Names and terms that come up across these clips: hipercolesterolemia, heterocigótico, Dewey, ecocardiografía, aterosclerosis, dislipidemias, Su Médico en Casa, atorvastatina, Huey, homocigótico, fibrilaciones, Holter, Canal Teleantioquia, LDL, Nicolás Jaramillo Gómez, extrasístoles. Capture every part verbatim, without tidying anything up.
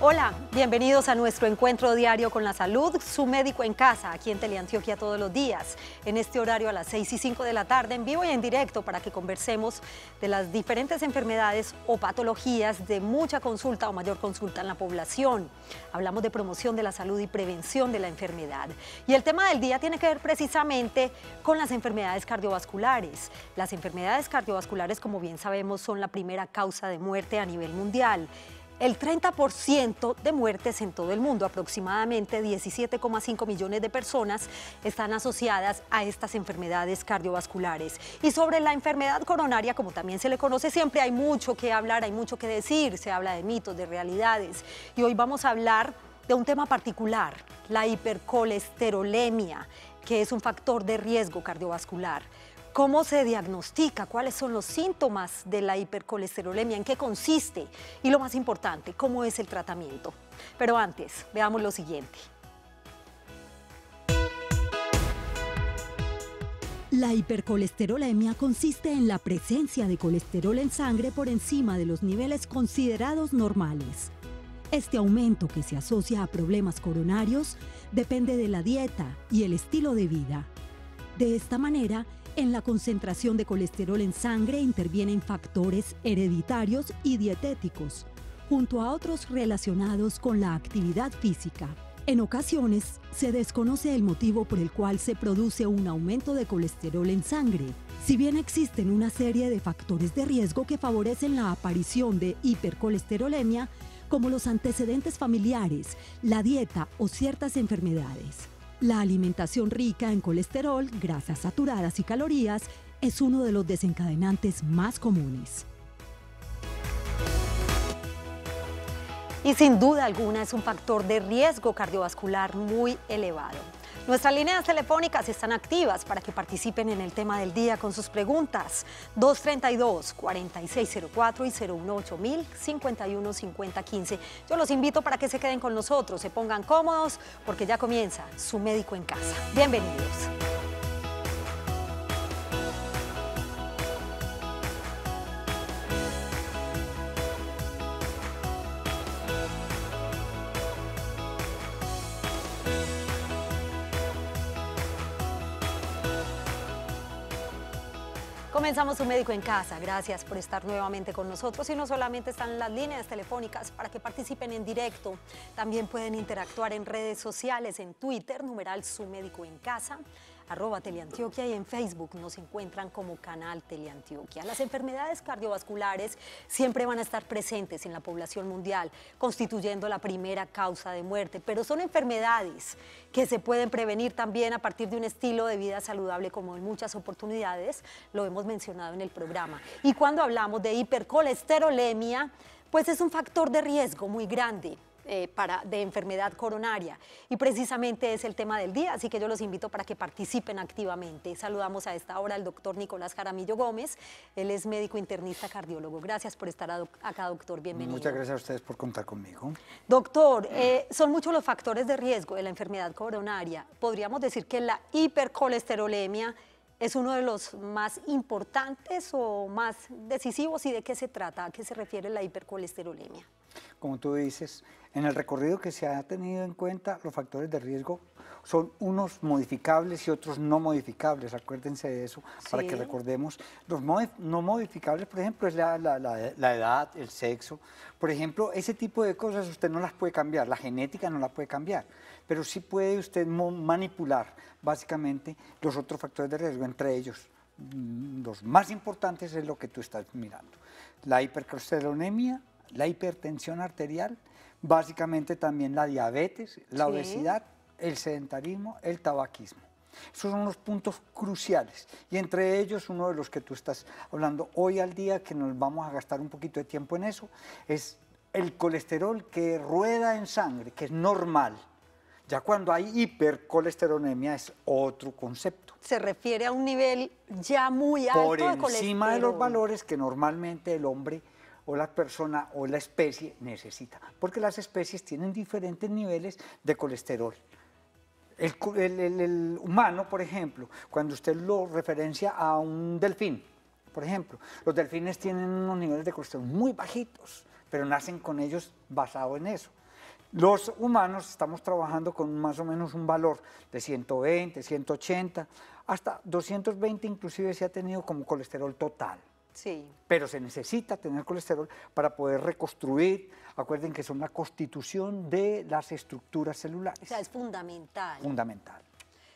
Hola, bienvenidos a nuestro encuentro diario con la salud, Su Médico en Casa, aquí en Teleantioquia todos los días, en este horario a las seis y cinco de la tarde, en vivo y en directo, para que conversemos de las diferentes enfermedades o patologías de mucha consulta o mayor consulta en la población. Hablamos de promoción de la salud y prevención de la enfermedad. Y el tema del día tiene que ver precisamente con las enfermedades cardiovasculares. Las enfermedades cardiovasculares, como bien sabemos, son la primera causa de muerte a nivel mundial. El treinta por ciento de muertes en todo el mundo, aproximadamente diecisiete coma cinco millones de personas están asociadas a estas enfermedades cardiovasculares. Y sobre la enfermedad coronaria, como también se le conoce siempre, hay mucho que hablar, hay mucho que decir, se habla de mitos, de realidades. Y hoy vamos a hablar de un tema particular, la hipercolesterolemia, que es un factor de riesgo cardiovascular. ¿Cómo se diagnostica? ¿Cuáles son los síntomas de la hipercolesterolemia? ¿En qué consiste? Y lo más importante, ¿cómo es el tratamiento? Pero antes, veamos lo siguiente. La hipercolesterolemia consiste en la presencia de colesterol en sangre por encima de los niveles considerados normales. Este aumento, que se asocia a problemas coronarios, depende de la dieta y el estilo de vida. De esta manera, en la concentración de colesterol en sangre intervienen factores hereditarios y dietéticos, junto a otros relacionados con la actividad física. En ocasiones, se desconoce el motivo por el cual se produce un aumento de colesterol en sangre. Si bien existen una serie de factores de riesgo que favorecen la aparición de hipercolesterolemia, como los antecedentes familiares, la dieta o ciertas enfermedades. La alimentación rica en colesterol, grasas saturadas y calorías es uno de los desencadenantes más comunes. Y sin duda alguna es un factor de riesgo cardiovascular muy elevado. Nuestras líneas telefónicas están activas para que participen en el tema del día con sus preguntas. dos tres dos, cuatro seis cero cuatro y cero uno ocho mil, cincuenta y uno cincuenta, quince. Yo los invito para que se queden con nosotros, se pongan cómodos, porque ya comienza Su Médico en Casa. Bienvenidos. Comenzamos Su Médico en Casa. Gracias por estar nuevamente con nosotros. Y no solamente están las líneas telefónicas para que participen en directo, también pueden interactuar en redes sociales, en Twitter, numeral Su Médico en Casa, arroba Teleantioquia, y en Facebook nos encuentran como Canal Teleantioquia. Las enfermedades cardiovasculares siempre van a estar presentes en la población mundial, constituyendo la primera causa de muerte, pero son enfermedades que se pueden prevenir también a partir de un estilo de vida saludable, como en muchas oportunidades lo hemos mencionado en el programa. Y cuando hablamos de hipercolesterolemia, pues es un factor de riesgo muy grande Eh, para, de enfermedad coronaria, y precisamente es el tema del día, así que yo los invito para que participen activamente. Saludamos a esta hora al doctor Nicolás Jaramillo Gómez, él es médico internista cardiólogo. Gracias por estar doc acá, doctor, bienvenido. Muchas gracias a ustedes por contar conmigo. Doctor, eh, son muchos los factores de riesgo de la enfermedad coronaria. Podríamos decir que la hipercolesterolemia es uno de los más importantes o más decisivos. ¿Y de qué se trata? ¿A qué se refiere la hipercolesterolemia? Como tú dices, en el recorrido que se ha tenido en cuenta, los factores de riesgo son unos modificables y otros no modificables. Acuérdense de eso, sí, para que recordemos. Los modif no modificables, por ejemplo, es la, la, la, la edad, el sexo. Por ejemplo, ese tipo de cosas usted no las puede cambiar, la genética no la puede cambiar, pero sí puede usted manipular básicamente los otros factores de riesgo, entre ellos los más importantes es lo que tú estás mirando. La hipercolesterolemia, la hipertensión arterial, básicamente también la diabetes, la sí. obesidad, el sedentarismo, el tabaquismo. Esos son los puntos cruciales, y entre ellos uno de los que tú estás hablando hoy al día, que nos vamos a gastar un poquito de tiempo en eso, es el colesterol que rueda en sangre, que es normal. Ya cuando hay hipercolesterolemia es otro concepto. Se refiere a un nivel ya muy alto de colesterol. Por encima de los valores que normalmente el hombre o la persona o la especie necesita, porque las especies tienen diferentes niveles de colesterol. El, el, el, el humano, por ejemplo, cuando usted lo referencia a un delfín, por ejemplo, los delfines tienen unos niveles de colesterol muy bajitos, pero nacen con ellos basado en eso. Los humanos estamos trabajando con más o menos un valor de ciento veinte, ciento ochenta, hasta doscientos veinte inclusive se ha tenido como colesterol total. Sí. Pero se necesita tener colesterol para poder reconstruir, acuerden que son la constitución de las estructuras celulares. O sea, es fundamental. Fundamental.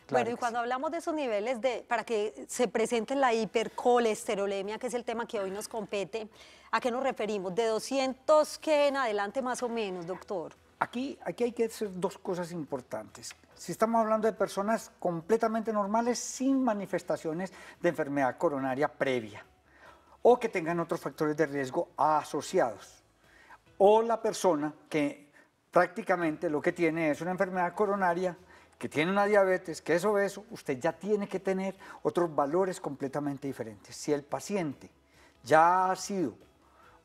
Claro, bueno, y cuando sí. hablamos de esos niveles, de, para que se presente la hipercolesterolemia, que es el tema que hoy nos compete, ¿a qué nos referimos? ¿De doscientos qué en adelante más o menos, doctor? Aquí, aquí hay que hacer dos cosas importantes. Si estamos hablando de personas completamente normales, sin manifestaciones de enfermedad coronaria previa, o que tengan otros factores de riesgo asociados, o la persona que prácticamente lo que tiene es una enfermedad coronaria, que tiene una diabetes, que es obeso, usted ya tiene que tener otros valores completamente diferentes. Si el paciente ya ha sido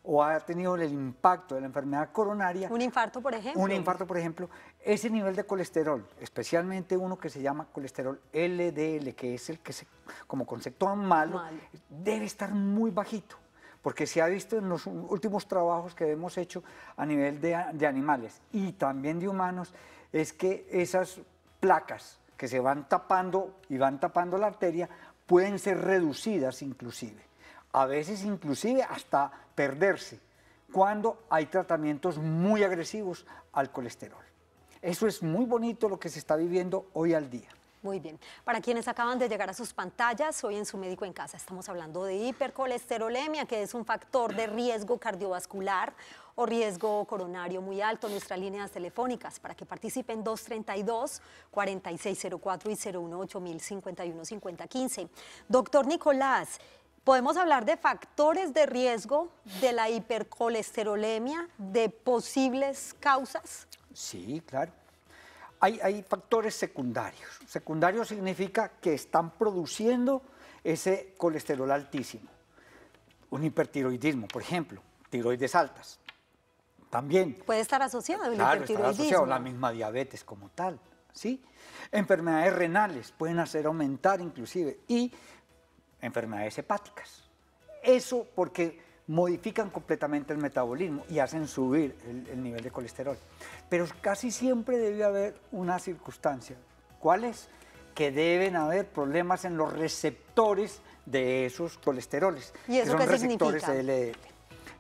o ha tenido el impacto de la enfermedad coronaria... Un infarto, por ejemplo. Un infarto, por ejemplo. Ese nivel de colesterol, especialmente uno que se llama colesterol L D L, que es el que se, como concepto malo, malo, debe estar muy bajito, porque se ha visto en los últimos trabajos que hemos hecho a nivel de, de animales y también de humanos, es que esas placas que se van tapando y van tapando la arteria pueden ser reducidas inclusive, a veces inclusive hasta perderse, cuando hay tratamientos muy agresivos al colesterol. Eso es muy bonito lo que se está viviendo hoy al día. Muy bien. Para quienes acaban de llegar a sus pantallas, hoy en Su Médico en Casa estamos hablando de hipercolesterolemia, que es un factor de riesgo cardiovascular o riesgo coronario muy alto. Nuestras líneas telefónicas para que participen: dos tres dos, cuatro seis cero cuatro y cero uno ocho cero cero cero cinco uno cinco cero uno cinco. Doctor Nicolás, ¿podemos hablar de factores de riesgo de la hipercolesterolemia, de posibles causas? Sí, claro. Hay, hay factores secundarios. Secundario significa que están produciendo ese colesterol altísimo. Un hipertiroidismo, por ejemplo, tiroides altas. También. Puede estar asociado el claro, hipertiroidismo. Estar asociado a la misma diabetes como tal, ¿sí? Enfermedades renales pueden hacer aumentar inclusive, y enfermedades hepáticas. Eso porque modifican completamente el metabolismo y hacen subir el, el nivel de colesterol. Pero casi siempre debe haber una circunstancia. ¿Cuál es? Que deben haber problemas en los receptores de esos colesteroles. ¿Y eso qué significa? Son receptores L D L.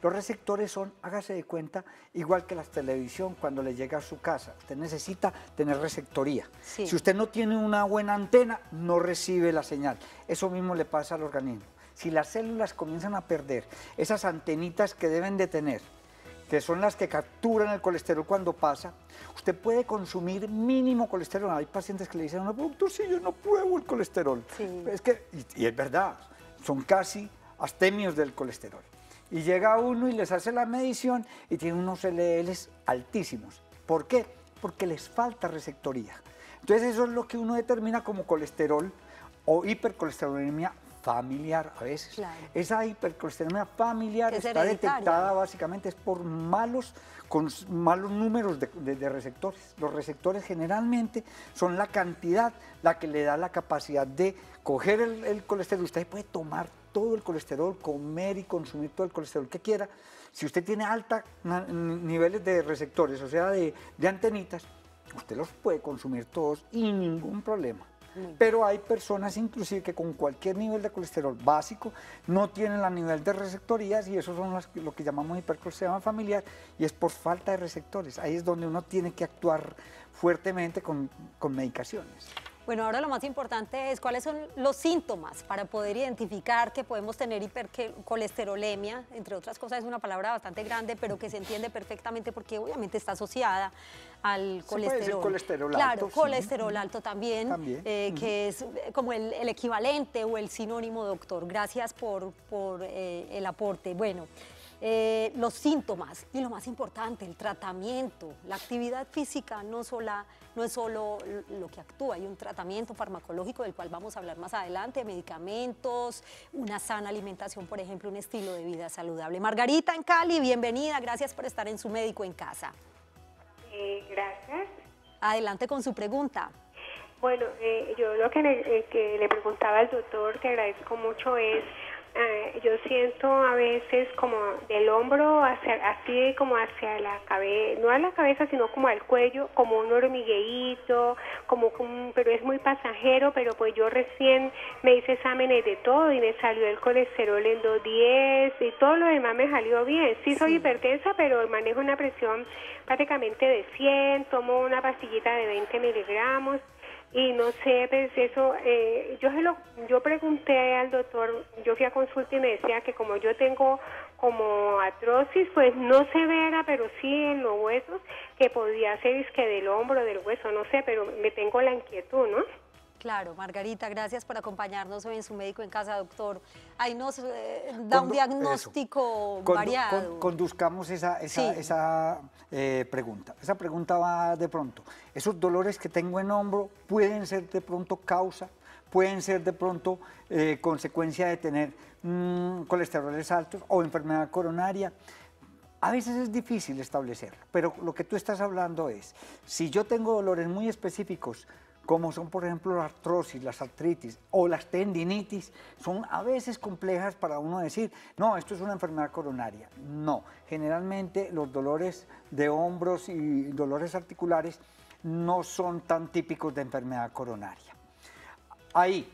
Los receptores son, hágase de cuenta, igual que la televisión cuando le llega a su casa. Usted necesita tener receptoría. Sí. Si usted no tiene una buena antena, no recibe la señal. Eso mismo le pasa al organismo. Si las células comienzan a perder esas antenitas que deben de tener, que son las que capturan el colesterol cuando pasa, usted puede consumir mínimo colesterol. Hay pacientes que le dicen: no, doctor, si yo no pruebo el colesterol. Sí. Es que, y, y es verdad, son casi abstemios del colesterol. Y llega uno y les hace la medición y tiene unos L D Ls altísimos. ¿Por qué? Porque les falta receptoría. Entonces eso es lo que uno determina como colesterol o hipercolesterolemia familiar a veces. Claro. Esa hipercolesterolemia familiar es está detectada básicamente es por malos, con malos números de, de, de receptores. Los receptores generalmente son la cantidad la que le da la capacidad de coger el, el colesterol. Usted puede tomar todo el colesterol, comer y consumir todo el colesterol que quiera. Si usted tiene altos niveles de receptores, o sea, de, de antenitas, usted los puede consumir todos y ningún problema. Pero hay personas inclusive que con cualquier nivel de colesterol básico no tienen la nivel de receptorías, y eso son las, lo que llamamos hipercolesterolemia familiar, y es por falta de receptores. Ahí es donde uno tiene que actuar fuertemente con, con medicaciones. Bueno, ahora lo más importante es cuáles son los síntomas para poder identificar que podemos tener hipercolesterolemia. Entre otras cosas, es una palabra bastante grande, pero que se entiende perfectamente porque obviamente está asociada al colesterol. Se puede decir colesterol alto. Claro, sí. Colesterol alto también, también. Eh, uh-huh. que es como el, el equivalente o el sinónimo, doctor. Gracias por, por eh, el aporte. Bueno, eh, los síntomas y lo más importante, el tratamiento. La actividad física no sola... No es solo lo que actúa, hay un tratamiento farmacológico del cual vamos a hablar más adelante, medicamentos, una sana alimentación, por ejemplo, un estilo de vida saludable. Margarita en Cali, bienvenida, gracias por estar en Su Médico en Casa. Eh, gracias. Adelante con su pregunta. Bueno, eh, yo lo que, eh, que le preguntaba al doctor, que agradezco mucho, es eh, yo siento a veces como del hombro hacia, así como hacia la cabeza, no a la cabeza sino como al cuello, como un hormigueíto, como, como pero es muy pasajero, pero pues yo recién me hice exámenes de todo y me salió el colesterol en dos diez y todo lo demás me salió bien. Sí soy sí. hipertensa, pero manejo una presión prácticamente de cien, tomo una pastillita de veinte miligramos. Y no sé, pues eso, eh, yo se lo, yo pregunté al doctor, yo fui a consulta y me decía que como yo tengo como artrosis, pues no severa, pero sí en los huesos, que podía ser es que del hombro, del hueso, no sé, pero me tengo la inquietud, ¿no? Claro, Margarita, gracias por acompañarnos hoy en Su Médico en Casa, doctor. Ahí nos eh, da Condu un diagnóstico Condu variado. Con conduzcamos esa, esa, sí. esa eh, pregunta. Esa pregunta va de pronto. ¿Esos dolores que tengo en hombro pueden ser de pronto causa? ¿Pueden ser de pronto eh, consecuencia de tener mmm, colesteroles altos o enfermedad coronaria? A veces es difícil establecerlo, pero lo que tú estás hablando es, si yo tengo dolores muy específicos, como son por ejemplo la artrosis, las artritis o las tendinitis, son a veces complejas para uno decir, no, esto es una enfermedad coronaria. No, generalmente los dolores de hombros y dolores articulares no son tan típicos de enfermedad coronaria. Ahí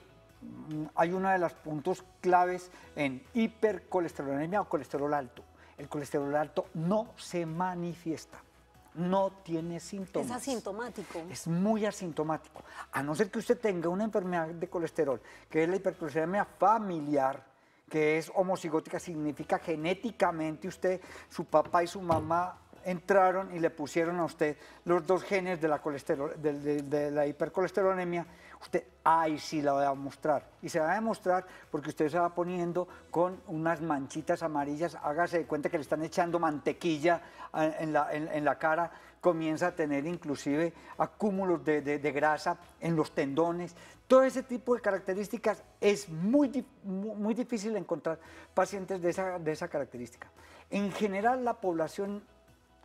hay uno de los puntos claves en hipercolesterolemia o colesterol alto. El colesterol alto no se manifiesta. No tiene síntomas. Es asintomático. Es muy asintomático. A no ser que usted tenga una enfermedad de colesterol, que es la hipercolesterolemia familiar, que es homocigótica, significa genéticamente usted, su papá y su mamá entraron y le pusieron a usted los dos genes de la, colesterol, de, de, de la hipercolesterolemia. Usted ahí sí la va a mostrar. Y se va a demostrar porque usted se va poniendo con unas manchitas amarillas. Hágase de cuenta que le están echando mantequilla en la, en, en la cara. Comienza a tener inclusive acúmulos de, de, de grasa en los tendones. Todo ese tipo de características es muy, muy, muy difícil encontrar pacientes de esa, de esa característica. En general, la población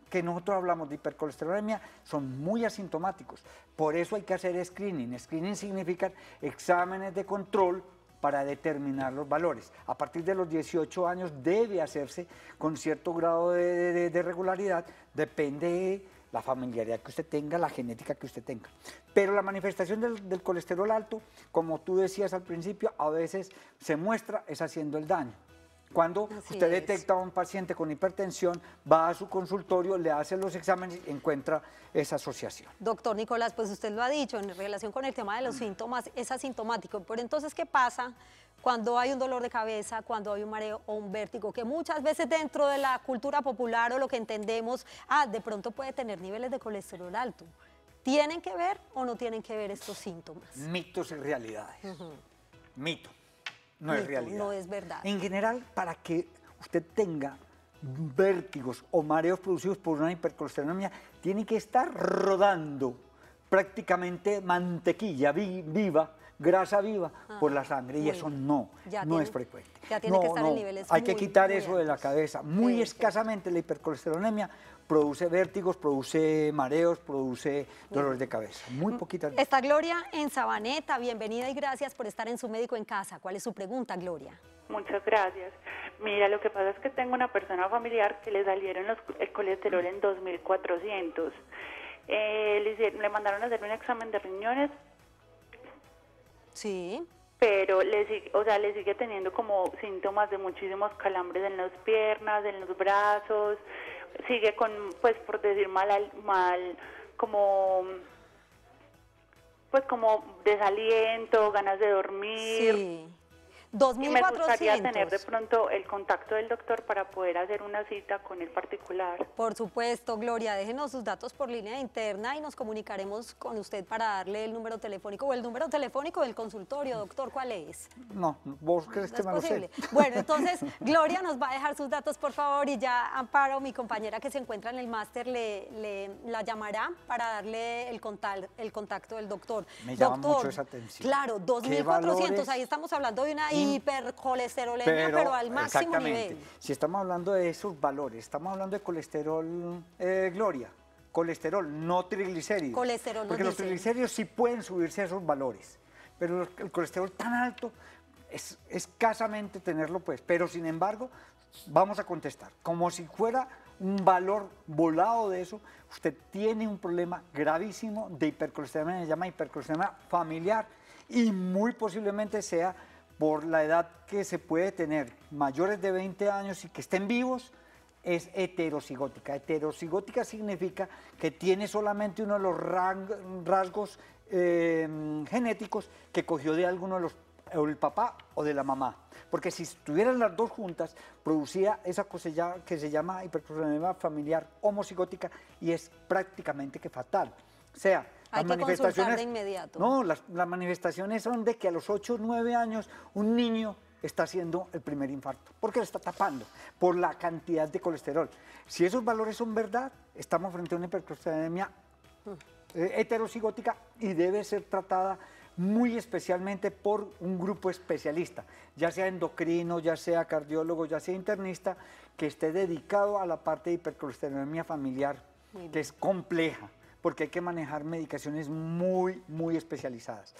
que nosotros hablamos de hipercolesterolemia, son muy asintomáticos. Por eso hay que hacer screening. Screening significa exámenes de control para determinar los valores. A partir de los dieciocho años debe hacerse con cierto grado de, de, de regularidad, depende de la familiaridad que usted tenga, la genética que usted tenga. Pero la manifestación del, del colesterol alto, como tú decías al principio, a veces se muestra, es haciendo el daño. Cuando Así usted detecta es. a un paciente con hipertensión, va a su consultorio, le hace los exámenes y encuentra esa asociación. Doctor Nicolás, pues usted lo ha dicho, en relación con el tema de los síntomas, es asintomático. Pero entonces, ¿qué pasa cuando hay un dolor de cabeza, cuando hay un mareo o un vértigo? Que muchas veces dentro de la cultura popular o lo que entendemos, ah, de pronto puede tener niveles de colesterol alto. ¿Tienen que ver o no tienen que ver estos síntomas? Mitos y realidades. Uh-huh. Mito. No es realidad. No es verdad. En general, para que usted tenga vértigos o mareos producidos por una hipercolesterolemia, tiene que estar rodando prácticamente mantequilla vi, viva, grasa viva ah, por la sangre. Y eso no, ya no tiene, es frecuente. Ya tiene no, que estar no, en niveles Hay muy, que quitar eso altos. de la cabeza. Muy sí, escasamente sí. la hipercolesterolemia produce vértigos, produce mareos, produce dolores de cabeza. Muy poquitas veces. Está Gloria en Sabaneta. Bienvenida y gracias por estar en Su Médico en Casa. ¿Cuál es su pregunta, Gloria? Muchas gracias. Mira, lo que pasa es que tengo una persona familiar que le salieron los, el colesterol en dos mil cuatrocientos. Eh, le, le mandaron a hacer un examen de riñones. Sí. Pero le, o sea, le sigue teniendo como síntomas de muchísimos calambres en las piernas, en los brazos. Sigue con, pues por decir mal, mal, como, pues como desaliento, ganas de dormir. Sí. dos mil cuatrocientos. Y me gustaría tener de pronto el contacto del doctor para poder hacer una cita con el particular. Por supuesto, Gloria, déjenos sus datos por línea interna y nos comunicaremos con usted para darle el número telefónico o el número telefónico del consultorio, doctor, ¿cuál es? No, vos crees que me lo sé. Bueno, entonces, Gloria nos va a dejar sus datos, por favor, y ya Amparo, mi compañera que se encuentra en el máster, le, le, la llamará para darle el, contal, el contacto del doctor. Me llama doctor, mucho esa atención. Claro, dos mil cuatrocientos, ahí estamos hablando de una hipercolesterolemia, pero, pero al máximo nivel. Si estamos hablando de esos valores, estamos hablando de colesterol, eh, Gloria, colesterol, no triglicéridos. Colesterol, porque los triglicéridos sí pueden subirse a esos valores, pero el colesterol tan alto es escasamente tenerlo, pues, pero sin embargo vamos a contestar como si fuera un valor volado de eso. Usted tiene un problema gravísimo de hipercolesterolemia, se llama hipercolesterolemia familiar, y muy posiblemente sea por la edad que se puede tener, mayores de veinte años y que estén vivos. Es heterocigótica. Heterocigótica significa que tiene solamente uno de los rasgos eh, genéticos que cogió de alguno de los, o el papá o de la mamá, porque si estuvieran las dos juntas producía esa cosilla que se llama hipercolesterolemia familiar homocigótica, y es prácticamente que fatal. O sea, hay las que manifestaciones de inmediato. No, las, las manifestaciones son de que a los ocho o nueve años un niño está haciendo el primer infarto, porque lo está tapando por la cantidad de colesterol. Si esos valores son verdad, estamos frente a una hipercolesterolemia mm. eh, heterocigótica y debe ser tratada muy especialmente por un grupo especialista, ya sea endocrino, ya sea cardiólogo, ya sea internista, que esté dedicado a la parte de hipercolesterolemia familiar, que es compleja, porque hay que manejar medicaciones muy, muy especializadas.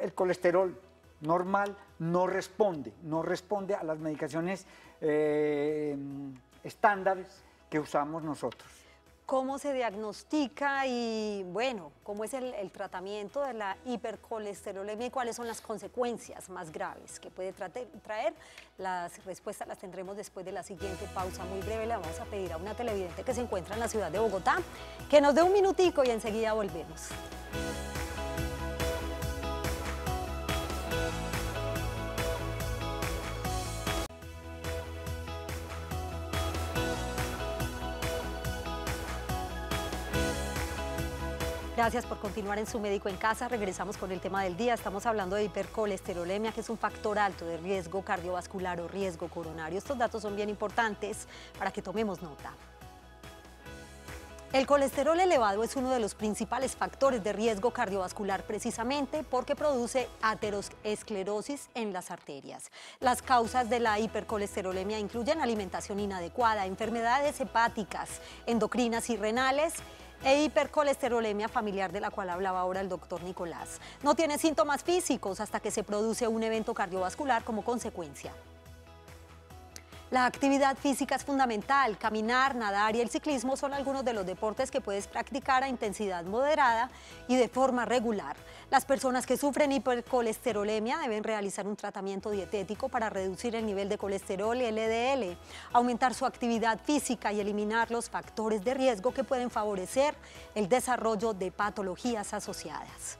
El colesterol normal no responde, no responde a las medicaciones eh, estándares que usamos nosotros. ¿Cómo se diagnostica y, bueno, cómo es el, el tratamiento de la hipercolesterolemia y cuáles son las consecuencias más graves que puede traer? Las respuestas las tendremos después de la siguiente pausa muy breve. Le vamos a pedir a una televidente que se encuentra en la ciudad de Bogotá que nos dé un minutico y enseguida volvemos. Gracias por continuar en Su Médico en Casa. Regresamos con el tema del día. Estamos hablando de hipercolesterolemia, que es un factor alto de riesgo cardiovascular o riesgo coronario. Estos datos son bien importantes para que tomemos nota. El colesterol elevado es uno de los principales factores de riesgo cardiovascular, precisamente porque produce aterosclerosis en las arterias. Las causas de la hipercolesterolemia incluyen alimentación inadecuada, enfermedades hepáticas, endocrinas y renales, e hipercolesterolemia familiar, de la cual hablaba ahora el doctor Nicolás. No tiene síntomas físicos hasta que se produce un evento cardiovascular como consecuencia. La actividad física es fundamental. Caminar, nadar y el ciclismo son algunos de los deportes que puedes practicar a intensidad moderada y de forma regular. Las personas que sufren hipercolesterolemia deben realizar un tratamiento dietético para reducir el nivel de colesterol y L D L, aumentar su actividad física y eliminar los factores de riesgo que pueden favorecer el desarrollo de patologías asociadas.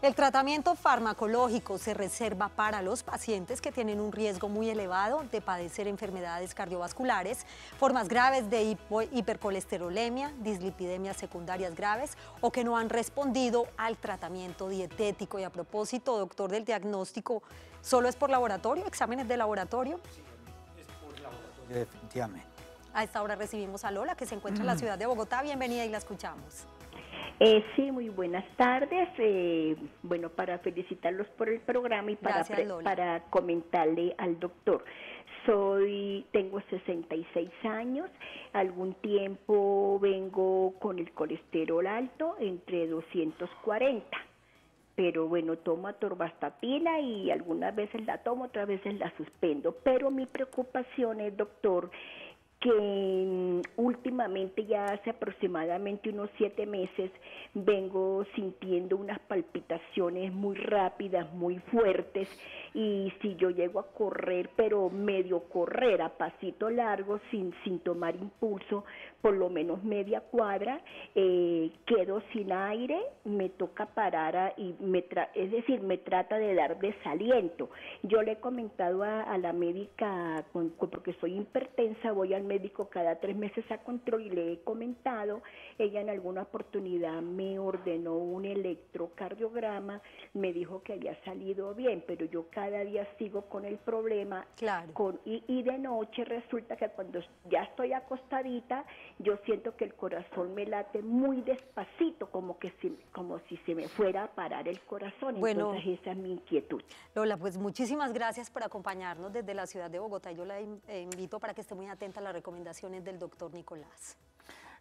El tratamiento farmacológico se reserva para los pacientes que tienen un riesgo muy elevado de padecer enfermedades cardiovasculares, formas graves de hipercolesterolemia, dislipidemias secundarias graves o que no han respondido al tratamiento dietético. Y a propósito, doctor, del diagnóstico, ¿solo es por laboratorio, exámenes de laboratorio? Sí, es por laboratorio, definitivamente. A esta hora recibimos a Lola, que se encuentra mm. en la ciudad de Bogotá. Bienvenida y la escuchamos. Eh, sí, muy buenas tardes. Eh, bueno, para felicitarlos por el programa y para, Gracias, para comentarle al doctor. Soy, tengo sesenta y seis años, algún tiempo vengo con el colesterol alto, entre doscientos cuarenta, pero bueno, tomo atorvastatina y algunas veces la tomo, otras veces la suspendo, pero mi preocupación es, doctor, que últimamente, ya hace aproximadamente unos siete meses, vengo sintiendo unas palpitaciones muy rápidas, muy fuertes, y si yo llego a correr, pero medio correr, a pasito largo, sin, sin tomar impulso, por lo menos media cuadra, eh, quedo sin aire, me toca parar, a, y me tra es decir, me trata de dar desaliento. Yo le he comentado a, a la médica, con, con, porque soy hipertensa, voy al médico cada tres meses a control y le he comentado. Ella en alguna oportunidad me ordenó un electrocardiograma, me dijo que había salido bien, pero yo cada día sigo con el problema. Claro. Con, y, y de noche resulta que cuando ya estoy acostadita, yo siento que el corazón me late muy despacito, como que si, como si se me fuera a parar el corazón. Bueno, entonces esa es mi inquietud. Lola, pues muchísimas gracias por acompañarnos desde la ciudad de Bogotá. Yo la invito para que esté muy atenta a las recomendaciones del doctor Nicolás.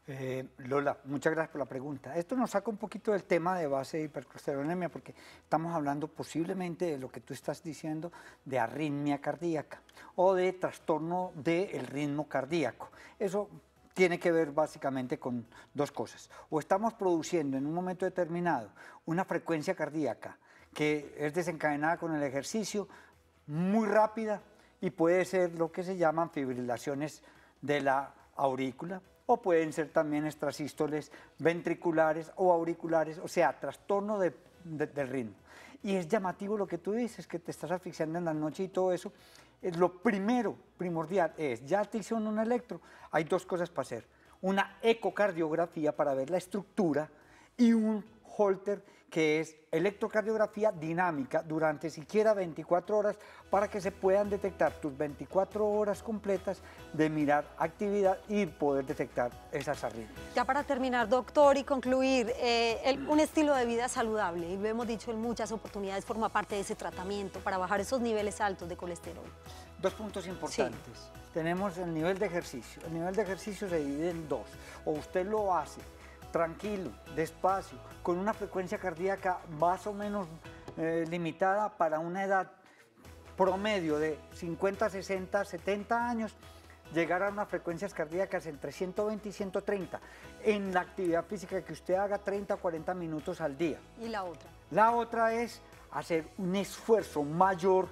Eh, Lola, muchas gracias por la pregunta. Esto nos saca un poquito del tema de base de hipercolesterolemia porque estamos hablando posiblemente de lo que tú estás diciendo de arritmia cardíaca o de trastorno del ritmo cardíaco. Eso tiene que ver básicamente con dos cosas. O estamos produciendo en un momento determinado una frecuencia cardíaca que es desencadenada con el ejercicio muy rápida y puede ser lo que se llaman fibrilaciones de la aurícula, o pueden ser también extrasístoles ventriculares o auriculares, o sea, trastorno de, de, del ritmo. Y es llamativo lo que tú dices, que te estás asfixiando en la noche y todo eso. Lo primero, primordial, es, ya te hicieron un electro, hay dos cosas para hacer. Una ecocardiografía para ver la estructura y un Holter, que es electrocardiografía dinámica durante siquiera veinticuatro horas para que se puedan detectar tus veinticuatro horas completas de mirar actividad y poder detectar esas arritmias. Ya para terminar, doctor, y concluir, eh, el, un estilo de vida saludable, y lo hemos dicho en muchas oportunidades, forma parte de ese tratamiento para bajar esos niveles altos de colesterol. Dos puntos importantes. Sí. Tenemos el nivel de ejercicio. El nivel de ejercicio se divide en dos. O usted lo hace tranquilo, despacio, con una frecuencia cardíaca más o menos eh, limitada para una edad promedio de cincuenta, sesenta, setenta años, llegar a unas frecuencias cardíacas entre ciento veinte y ciento treinta, en la actividad física que usted haga treinta o cuarenta minutos al día. ¿Y la otra? La otra es hacer un esfuerzo mayor,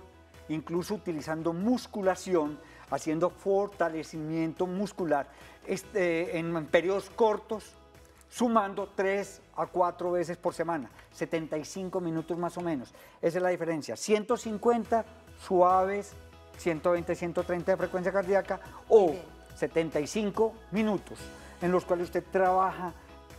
incluso utilizando musculación, haciendo fortalecimiento muscular este, en, en periodos cortos, sumando tres a cuatro veces por semana, setenta y cinco minutos más o menos. Esa es la diferencia, ciento cincuenta suaves, ciento veinte, ciento treinta de frecuencia cardíaca o setenta y cinco minutos en los cuales usted trabaja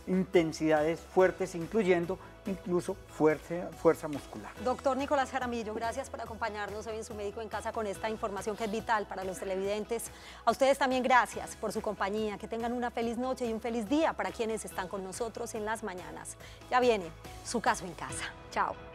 intensidades fuertes, incluyendo incluso fuerza, fuerza muscular. Doctor Nicolás Jaramillo, gracias por acompañarnos hoy en Su Médico en Casa con esta información que es vital para los televidentes. A ustedes también gracias por su compañía, que tengan una feliz noche y un feliz día para quienes están con nosotros en las mañanas. Ya viene Su Caso en Casa. Chao.